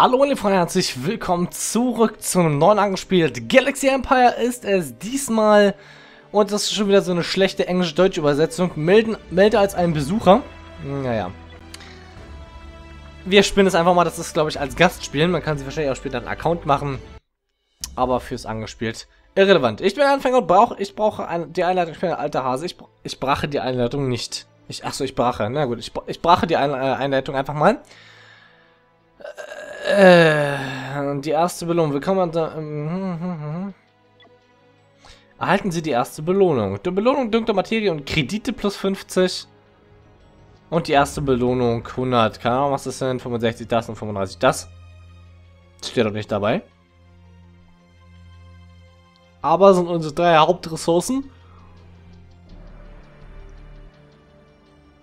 Hallo und herzlich willkommen zurück zu einem neuen angespielt. Galaxy Empire ist es diesmal, und das ist schon wieder so eine schlechte englisch-deutsche Übersetzung, melde als einen Besucher. Naja. Wir spielen es einfach mal, das ist glaube ich als Gast spielen, man kann sich wahrscheinlich auch später einen Account machen, aber fürs angespielt irrelevant. Ich bin Anfänger und ich brauche die Einleitung, ich bin ein alter Hase, ich brache die Einleitung nicht. Ich brache die Einleitung einfach mal. Die erste Belohnung. Willkommen an. Erhalten Sie die erste Belohnung. Die Belohnung dunkler Materie und Kredite plus 50. Und die erste Belohnung 100. Keine Ahnung, was ist denn? 65 das und 35 das. Steht doch nicht dabei. Aber sind unsere drei Hauptressourcen.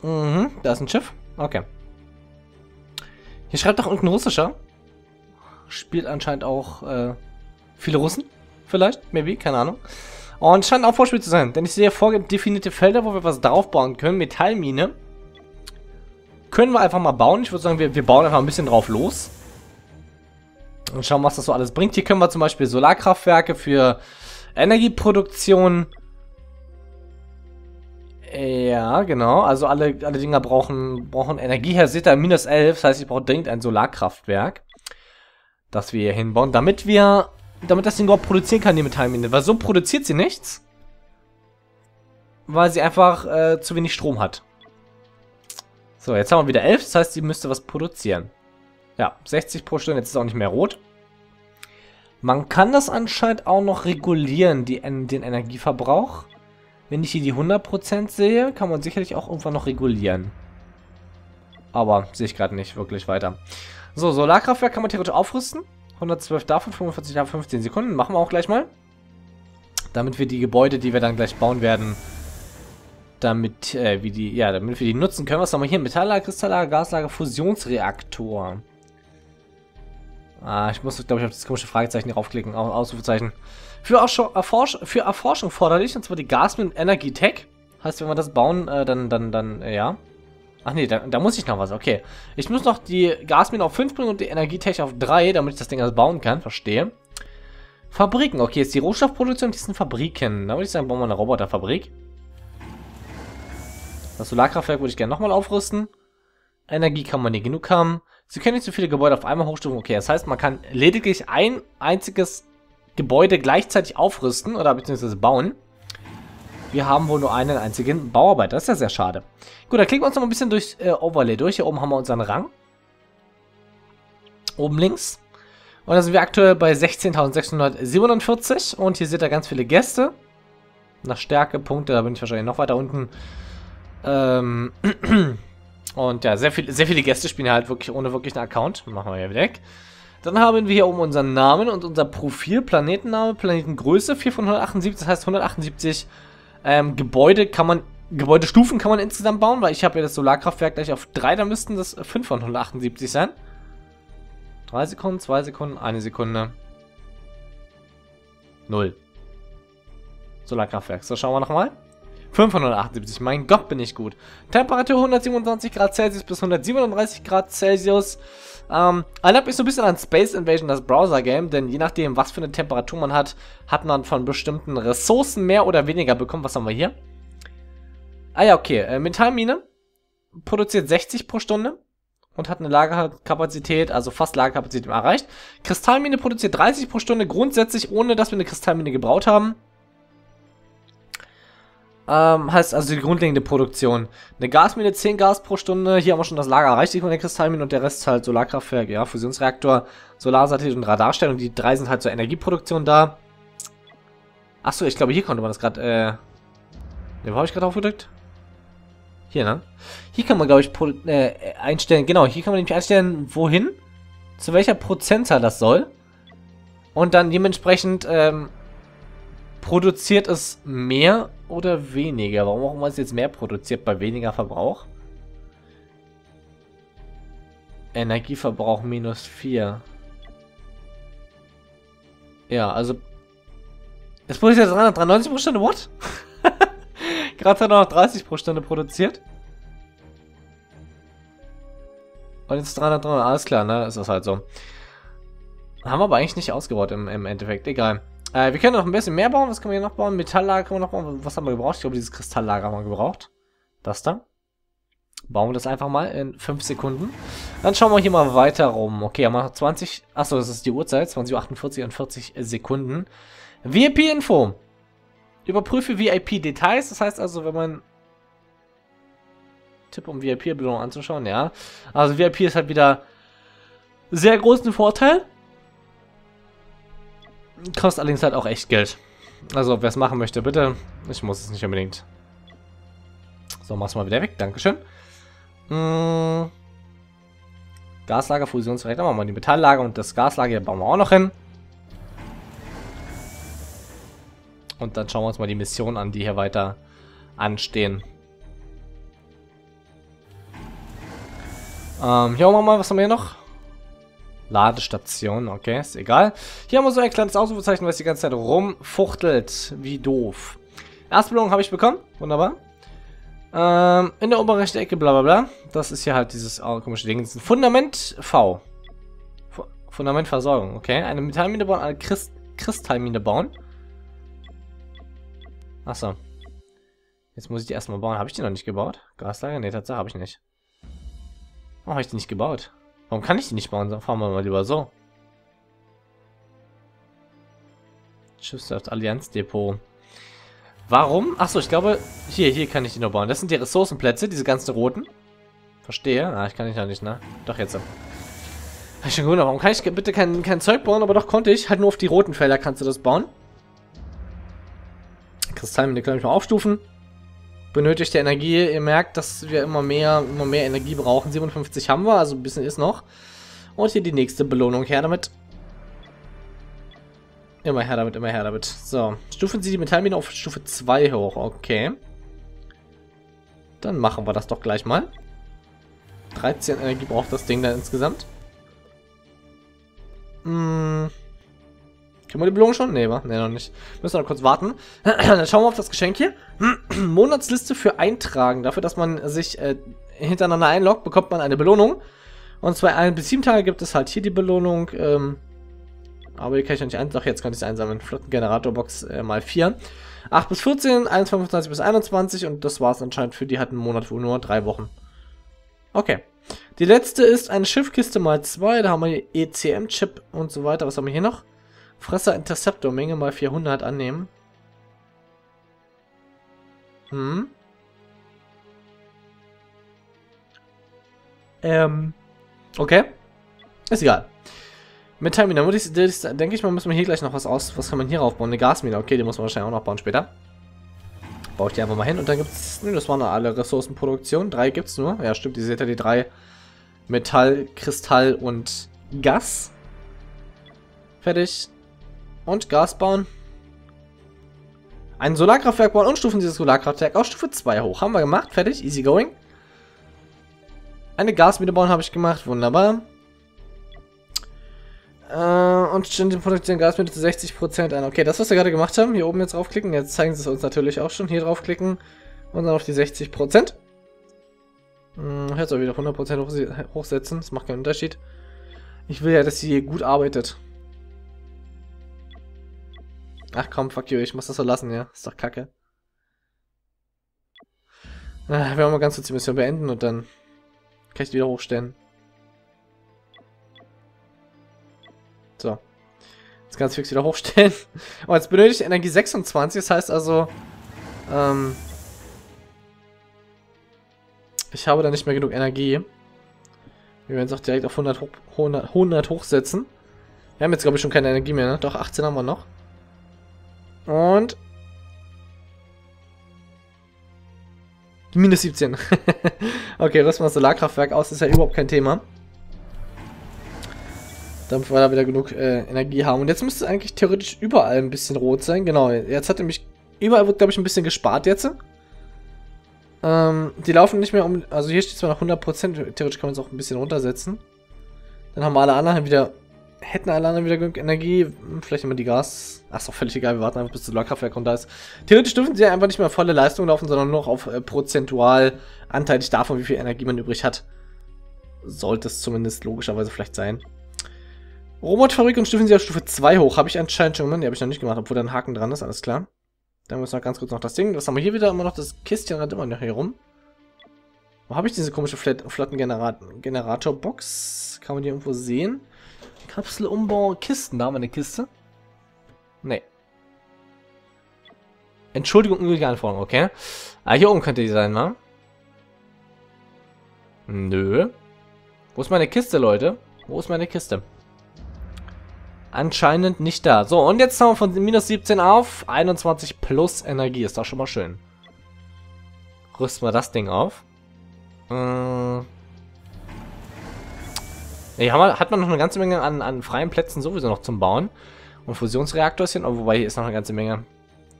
Da ist ein Schiff. Okay. Hier schreibt doch irgendein Russischer. Spielt anscheinend auch viele Russen. Vielleicht, maybe, keine Ahnung. Und scheint auch vorspiel zu sein, denn ich sehe vordefinierte Felder, wo wir was draufbauen können. Metallmine. Können wir einfach mal bauen. Ich würde sagen, wir bauen einfach ein bisschen drauf los. Und schauen, was das so alles bringt. Hier können wir zum Beispiel Solarkraftwerke für Energieproduktion. Ja, genau. Also alle Dinger brauchen Energie. Hier seht ihr minus 11. Das heißt, ich brauche dringend ein Solarkraftwerk, das wir hier hinbauen, damit das Ding überhaupt produzieren kann, die Metallmine. Weil so produziert sie nichts, weil sie einfach zu wenig Strom hat. So, jetzt haben wir wieder 11. Das heißt, sie müsste was produzieren. Ja, 60 pro Stunde. Jetzt ist auch nicht mehr rot. Man kann das anscheinend auch noch regulieren, den Energieverbrauch. Wenn ich hier die 100% sehe, kann man sicherlich auch irgendwann noch regulieren. Aber sehe ich gerade nicht wirklich weiter. So, Solarkraftwerk kann man theoretisch aufrüsten. 112 davon, 45 davon, 15 Sekunden. Machen wir auch gleich mal. Damit wir die Gebäude, die wir dann gleich bauen werden, damit wir die nutzen können. Was haben wir hier? Metalllager, Kristalllager, Gaslager, Fusionsreaktor. Ich muss, glaube ich, auf das komische Fragezeichen draufklicken. Ausrufezeichen. Für Erforschung förderlich, und zwar die Gasminen und Energietech. Heißt, wenn wir das bauen, ja. Ach nee, da muss ich noch was, okay. Ich muss noch die Gasminen auf 5 bringen und die Energietech auf 3, damit ich das Ding also bauen kann, verstehe. Fabriken, okay, jetzt die Rohstoffproduktion, die sind Fabriken. Da würde ich sagen, bauen wir eine Roboterfabrik. Das Solarkraftwerk würde ich gerne nochmal aufrüsten. Energie kann man nicht genug haben. Sie können nicht so viele Gebäude auf einmal hochstufen, okay. Das heißt, man kann lediglich ein einziges Gebäude gleichzeitig aufrüsten oder beziehungsweise bauen. Wir haben wohl nur einen einzigen Bauarbeiter. Das ist ja sehr schade. Gut, dann klicken wir uns noch mal ein bisschen durch Overlay durch. Hier oben haben wir unseren Rang. Oben links. Und da sind wir aktuell bei 16.647. Und hier seht ihr ganz viele Gäste. Nach Stärke, Punkte, da bin ich wahrscheinlich noch weiter unten. Und ja, sehr viele Gäste spielen halt wirklich ohne wirklichen Account. Machen wir hier weg. Dann haben wir hier oben unseren Namen und unser Profil, Planetenname, Planetengröße, 4 von 178, das heißt 178 Gebäudestufen kann man insgesamt bauen, weil ich habe ja das Solarkraftwerk gleich auf 3, da müssten das 5 von 178 sein. 3 Sekunden, 2 Sekunden, 1 Sekunde. 0. Solarkraftwerk, so schauen wir nochmal. 5 von 178, mein Gott, bin ich gut. Temperatur 127 Grad Celsius bis 137 Grad Celsius. Erinnert mich so ein bisschen an Space Invasion, das Browser-Game, denn je nachdem, was für eine Temperatur man hat, hat man von bestimmten Ressourcen mehr oder weniger bekommen. Was haben wir hier? Ah ja, okay. Metallmine produziert 60 pro Stunde und hat eine Lagerkapazität, also fast Lagerkapazität erreicht. Kristallmine produziert 30 pro Stunde, grundsätzlich ohne, dass wir eine Kristallmine gebraut haben. Heißt also die grundlegende Produktion. Eine Gasmine, 10 Gas pro Stunde. Hier haben wir schon das Lager erreicht, die von der Kristallmine, und der Rest halt Solarkraftwerk, ja, Fusionsreaktor, Solarsatellit und Radarstellung. Die drei sind halt zur Energieproduktion da. Achso, ich glaube, hier konnte man das gerade, ne, wo habe ich gerade aufgedrückt? Hier, ne? Hier kann man, glaube ich, einstellen, genau, hier kann man nämlich einstellen, wohin, zu welcher Prozentzahl das soll. Und dann dementsprechend, produziert es mehr oder weniger? Warum auch immer es jetzt mehr produziert bei weniger Verbrauch? Energieverbrauch minus 4. Ja, also. Das produziert 393 pro Stunde, what? Gerade hat er noch 30 pro Stunde produziert. Und jetzt 300, alles klar, ne? Ist das halt so. Haben wir aber eigentlich nicht ausgebaut im Endeffekt. Egal. Wir können noch ein bisschen mehr bauen. Was können wir hier noch bauen? Metalllager können wir noch bauen. Was haben wir gebraucht? Ich glaube, dieses Kristalllager haben wir gebraucht. Das da. Bauen wir das einfach mal in 5 Sekunden. Dann schauen wir hier mal weiter rum. Okay, haben wir noch 20... Achso, das ist die Uhrzeit. 20:48 und 40 Sekunden. VIP-Info. Überprüfe VIP-Details. Das heißt also, wenn man... Tipp, um VIP-Belohnung anzuschauen, ja. Also VIP ist halt wieder sehr großen Vorteil. Kostet allerdings halt auch echt Geld. Also, wer es machen möchte, bitte. Ich muss es nicht unbedingt. So, mach's mal wieder weg. Dankeschön. Gaslager, Fusionsreaktor. Machen wir mal die Metalllager und das Gaslager hier bauen wir auch noch hin. Und dann schauen wir uns mal die Missionen an, die hier weiter anstehen. Hier machen wir mal, was haben wir hier noch? Ladestation, okay, ist egal. Hier haben wir so ein kleines Ausrufezeichen, was die ganze Zeit rumfuchtelt. Wie doof. Erste Belohnung habe ich bekommen. Wunderbar. In der oberen rechten Ecke, bla bla bla. Das ist hier halt dieses komische Ding. Fundament V. Fundament Versorgung, okay. Eine Metallmine bauen, eine Kristallmine bauen. Achso. Jetzt muss ich die erstmal bauen. Habe ich die noch nicht gebaut? Gaslager? Ne, tatsächlich habe ich nicht. Warum habe ich die nicht gebaut? Warum kann ich die nicht bauen? Dann fahren wir mal lieber so. Schiffswerft Allianz Depot. Warum? Achso, ich glaube, hier kann ich die noch bauen. Das sind die Ressourcenplätze, diese ganzen roten. Verstehe. Ah, ich kann ich noch nicht, ne? Doch, jetzt. Hab ich schon gewundert. Warum kann ich bitte kein Zeug bauen? Aber doch, konnte ich. Halt nur auf die roten Felder kannst du das bauen. Kristallmine kann ich mal aufstufen. Benötigte Energie, ihr merkt, dass wir immer mehr Energie brauchen. 57 haben wir, also ein bisschen ist noch. Und hier die nächste Belohnung, her damit. Immer her damit, immer her damit. So, stufen Sie die Metallmine auf Stufe 2 hoch, okay. Dann machen wir das doch gleich mal. 13 Energie braucht das Ding dann insgesamt. Können wir die Belohnung schon? Nee, wa? Nee, noch nicht. Müssen wir noch kurz warten. Dann schauen wir auf das Geschenk hier. Monatsliste für Eintragen. Dafür, dass man sich hintereinander einloggt, bekommt man eine Belohnung. Und zwar 1 bis 7 Tage gibt es halt hier die Belohnung. Aber die kann ich noch nicht einsammeln. Doch, jetzt kann ich es einsammeln. Flottengeneratorbox mal 4. 8 bis 14, 25 bis 21. Und das war es anscheinend für die hatten einen Monat, wo nur 3 Wochen. Okay. Die letzte ist eine Schiffkiste mal 2. Da haben wir hier ECM-Chip und so weiter. Was haben wir hier noch? Fresser Interceptor, Menge mal 400 annehmen. Okay. Ist egal. Metallmine, denke ich mal, müssen wir hier gleich noch was aus... Was kann man hier aufbauen? Eine Gasmine, okay, die muss man wahrscheinlich auch noch bauen später. Baue ich die einfach mal hin und dann gibt es... Das waren alle Ressourcenproduktionen. 3 gibt es nur. Ja, stimmt, ihr seht ja die 3. Metall, Kristall und Gas. Fertig. Und Gas bauen. Ein Solarkraftwerk bauen und stufen dieses Solarkraftwerk auf Stufe 2 hoch. Haben wir gemacht. Fertig. Easy going. Eine Gasmine bauen habe ich gemacht. Wunderbar. Und stellen die Produktion Gasmine zu 60% an. Okay, das was wir gerade gemacht haben. Hier oben jetzt draufklicken. Jetzt zeigen sie es uns natürlich auch schon. Hier draufklicken. Und dann auf die 60%. Jetzt auch wieder 100% hochsetzen. Das macht keinen Unterschied. Ich will ja, dass sie hier gut arbeitet. Ach komm, fuck you, ich muss das so lassen, ja. Ist doch kacke. Wir wollen mal ganz kurz die Mission beenden und dann kann ich die wieder hochstellen. So. Jetzt ganz fix wieder hochstellen. Oh, jetzt benötigt Energie 26, das heißt also, ich habe da nicht mehr genug Energie. Wir werden es auch direkt auf 100 hochsetzen. Wir haben jetzt, glaube ich, schon keine Energie mehr, ne? Doch, 18 haben wir noch. Und... Minus 17. Okay, rüsten wir das Solarkraftwerk aus. Ist ja überhaupt kein Thema. Damit wir da wieder genug Energie haben. Und jetzt müsste es eigentlich theoretisch überall ein bisschen rot sein. Genau, jetzt hat nämlich... Überall wird, glaube ich, ein bisschen gespart jetzt. Die laufen nicht mehr um... Also hier steht zwar noch 100%. Theoretisch kann man es auch ein bisschen runtersetzen. Dann haben wir alle anderen wieder... Hätten alle anderen wieder genug Energie. Vielleicht immer die Gas. Ach, ist doch völlig egal. Wir warten einfach, bis das Solarkraftwerk da ist. Theoretisch dürfen sie einfach nicht mehr volle Leistung laufen, sondern nur noch auf prozentual anteilig davon, wie viel Energie man übrig hat. Sollte es zumindest logischerweise vielleicht sein. Robotfabrik und stufen sie auf Stufe 2 hoch. Habe ich anscheinend schon gemacht. Die habe ich noch nicht gemacht, obwohl da ein Haken dran ist. Alles klar. Dann müssen wir ganz kurz noch das Ding. Was haben wir hier wieder? Immer noch das Kistchen rennt immer noch hier rum. Wo habe ich diese komische Flatten-Generator-Box? Kann man die irgendwo sehen? Kapselumbau, Kisten. Da haben wir eine Kiste. Nee. Entschuldigung, unwillige Anforderung, okay. Ah, hier oben könnte die sein, wa? Nö. Wo ist meine Kiste, Leute? Wo ist meine Kiste? Anscheinend nicht da. So, und jetzt haben wir von minus 17 auf 21 plus Energie. Ist doch schon mal schön. Rüsten wir das Ding auf. Nee, hat man noch eine ganze Menge an freien Plätzen sowieso noch zum Bauen. Und Fusionsreaktorchen, wobei hier ist noch eine ganze Menge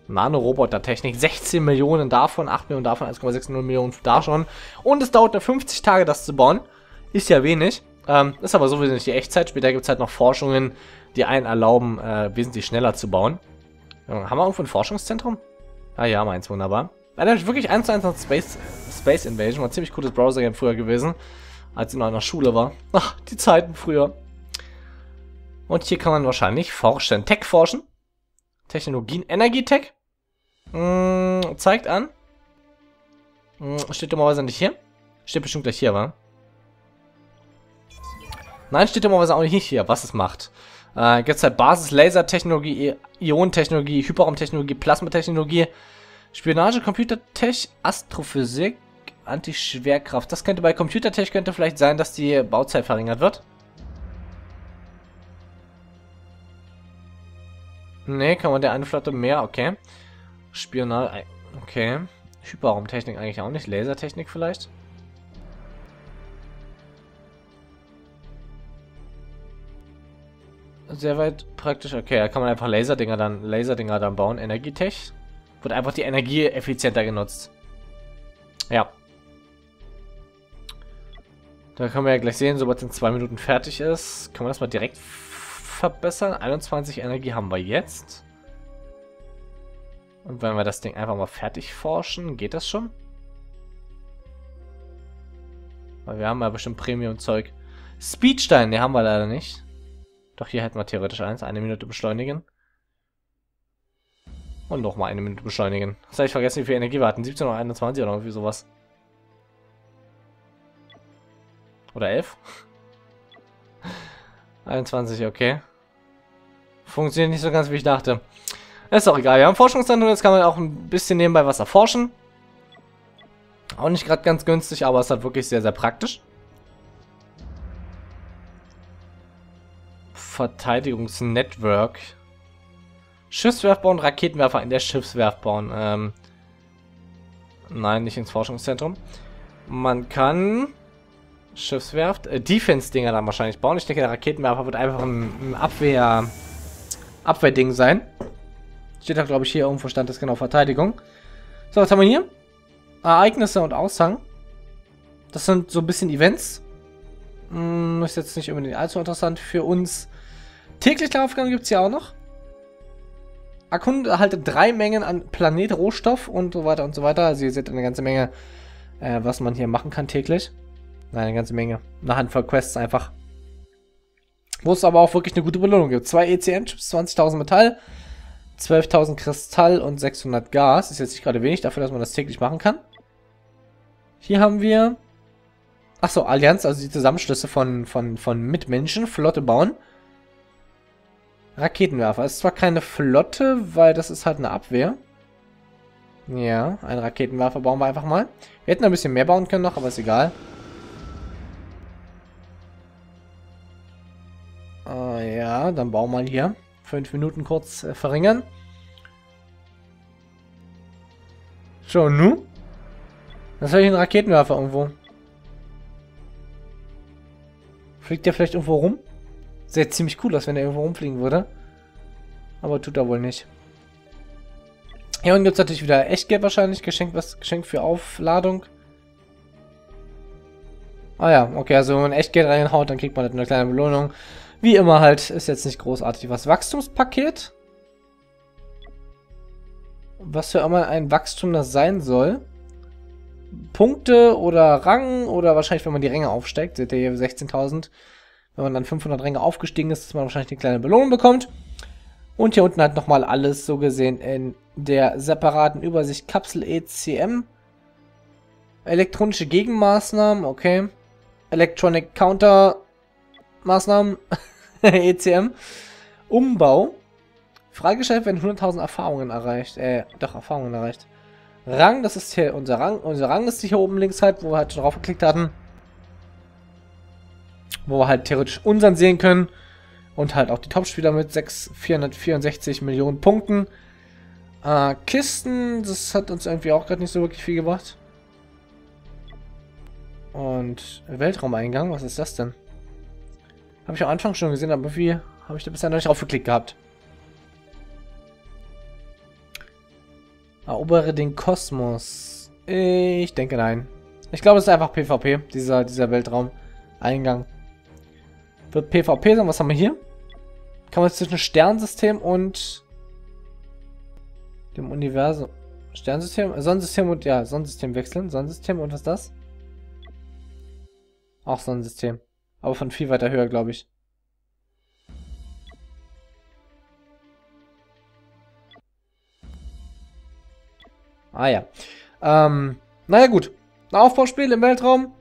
Nanoroboter-Technik. 16 Millionen davon, 8 Millionen davon, 1,60 Millionen da schon. Und es dauert nur 50 Tage, das zu bauen. Ist ja wenig. Ist aber sowieso nicht die Echtzeit. Später gibt es halt noch Forschungen, die einen erlauben, wesentlich schneller zu bauen. Haben wir irgendwo ein Forschungszentrum? Ah ja, meins, wunderbar. Da ist wirklich 1:1 nach Space Invasion. War ein ziemlich cooles Browser-Game früher gewesen, als ich noch in der Schule war. Ach, die Zeiten früher. Und hier kann man wahrscheinlich forschen. Tech forschen. Technologien. Energietech. Zeigt an. Steht dummerweise nicht hier. Steht bestimmt gleich hier, wa? Nein, steht dummerweise auch nicht hier, was es macht. Gibt es halt Basis, Lasertechnologie, Ionentechnologie, Hyperraumtechnologie, Plasmatechnologie, Spionage, Computertech, Astrophysik, Antischwerkraft. Das könnte bei Computertech könnte vielleicht sein, dass die Bauzeit verringert wird. Ne, kann man der eine Flotte mehr, okay. Spionage, okay. Hyperraumtechnik eigentlich auch nicht, Lasertechnik vielleicht. Sehr weit praktisch, okay, da kann man einfach Laserdinger dann bauen. Energietech. Wird einfach die Energie effizienter genutzt. Ja. Da können wir ja gleich sehen, sobald es in 2 Minuten fertig ist. Können wir das mal direkt verbessern. 21 Energie haben wir jetzt. Und wenn wir das Ding einfach mal fertig forschen, geht das schon? Weil wir haben ja bestimmt Premium-Zeug. Speedstein, den haben wir leider nicht. Doch hier hätten wir theoretisch eins. 1 Minute beschleunigen. Und nochmal 1 Minute beschleunigen. Das habe ich vergessen, wie viel Energie wir hatten. 17 oder 21 oder irgendwie sowas. Oder 11? 21, okay. Funktioniert nicht so ganz, wie ich dachte. Ist auch egal. Wir haben Forschungszentrum. Jetzt kann man auch ein bisschen nebenbei was erforschen. Auch nicht gerade ganz günstig, aber es ist halt wirklich sehr, sehr praktisch. Verteidigungsnetzwerk. Schiffswerft bauen, Raketenwerfer in der Schiffswerft bauen. Nein, nicht ins Forschungszentrum. Man kann Schiffswerft, Defense-Dinger dann wahrscheinlich bauen. Ich denke, der Raketenwerfer wird einfach ein Abwehrding sein. Steht da, glaube ich, hier irgendwo stand das genau Verteidigung. So, was haben wir hier? Ereignisse und Aushang. Das sind so ein bisschen Events. Ist jetzt nicht unbedingt allzu interessant für uns. Tägliche Aufgaben gibt es ja auch noch. Erkunde erhalte 3 Mengen an Planetrohstoff und so weiter und so weiter. Also ihr seht eine ganze Menge, was man hier machen kann täglich. Nein, eine ganze Menge. Eine Handvoll Quests einfach. Wo es aber auch wirklich eine gute Belohnung gibt. 2 ECM-Chips, 20.000 Metall, 12.000 Kristall und 600 Gas. Ist jetzt nicht gerade wenig dafür, dass man das täglich machen kann. Hier haben wir... Achso, Allianz, also die Zusammenschlüsse von Mitmenschen. Flotte bauen. Raketenwerfer. Ist zwar keine Flotte, weil das ist halt eine Abwehr. Ja, einen Raketenwerfer bauen wir einfach mal. Wir hätten ein bisschen mehr bauen können noch, aber ist egal. Ja, dann bauen wir hier. 5 Minuten kurz verringern. Schon nu? Das habe ich einen Raketenwerfer irgendwo. Fliegt der vielleicht irgendwo rum? Sähe ziemlich cool aus, wenn er irgendwo rumfliegen würde. Aber tut er wohl nicht. Hier unten gibt es natürlich wieder Echtgeld wahrscheinlich. Geschenk für Aufladung. Ah ja, okay, also wenn man Echtgeld reinhaut, dann kriegt man halt eine kleine Belohnung. Wie immer halt, ist jetzt nicht großartig was. Wachstumspaket. Was für immer ein Wachstum das sein soll. Punkte oder Rang oder wahrscheinlich, wenn man die Ränge aufsteigt. Seht ihr hier 16.000. Wenn man dann 500 Ränge aufgestiegen ist, dass man wahrscheinlich eine kleine Belohnung bekommt. Und hier unten hat nochmal alles so gesehen in der separaten Übersicht. Kapsel ECM. Elektronische Gegenmaßnahmen, okay. Electronic Counter Maßnahmen, ECM. Umbau. Freigeschaltet werden 100.000 Erfahrungen erreicht. Erfahrungen erreicht. Rang, das ist hier unser Rang. Unser Rang ist hier oben links halt, wo wir halt schon drauf geklickt hatten. Wo wir halt theoretisch unseren sehen können. Und halt auch die Top-Spieler mit 464 Millionen Punkten. Kisten, das hat uns irgendwie auch gerade nicht so wirklich viel gebracht. Und Weltraumeingang, was ist das denn? Habe ich am Anfang schon gesehen, aber wie habe ich da bisher noch nicht draufgeklickt gehabt? Erobere den Kosmos. Ich denke nein. Ich glaube, es ist einfach PvP, dieser Weltraumeingang. Wird PvP sein, was haben wir hier? Kann man zwischen Sternsystem und dem Universum. Sternsystem, Sonnensystem und ja, Sonnensystem wechseln. Sonnensystem und was ist das? Auch Sonnensystem. Aber von viel weiter höher, glaube ich. Ah ja. Naja gut. Ein Aufbauspiel im Weltraum.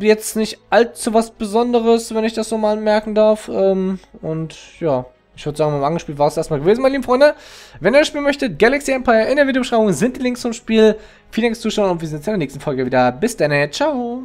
Jetzt nicht allzu was Besonderes, wenn ich das so mal merken darf. Und ja, ich würde sagen, mit dem Angespielt war es erstmal gewesen, meine lieben Freunde. Wenn ihr das Spiel möchtet, Galaxy Empire in der Videobeschreibung sind die Links zum Spiel. Vielen Dank fürs Zuschauen und wir sehen uns in der nächsten Folge wieder. Bis dann, ciao!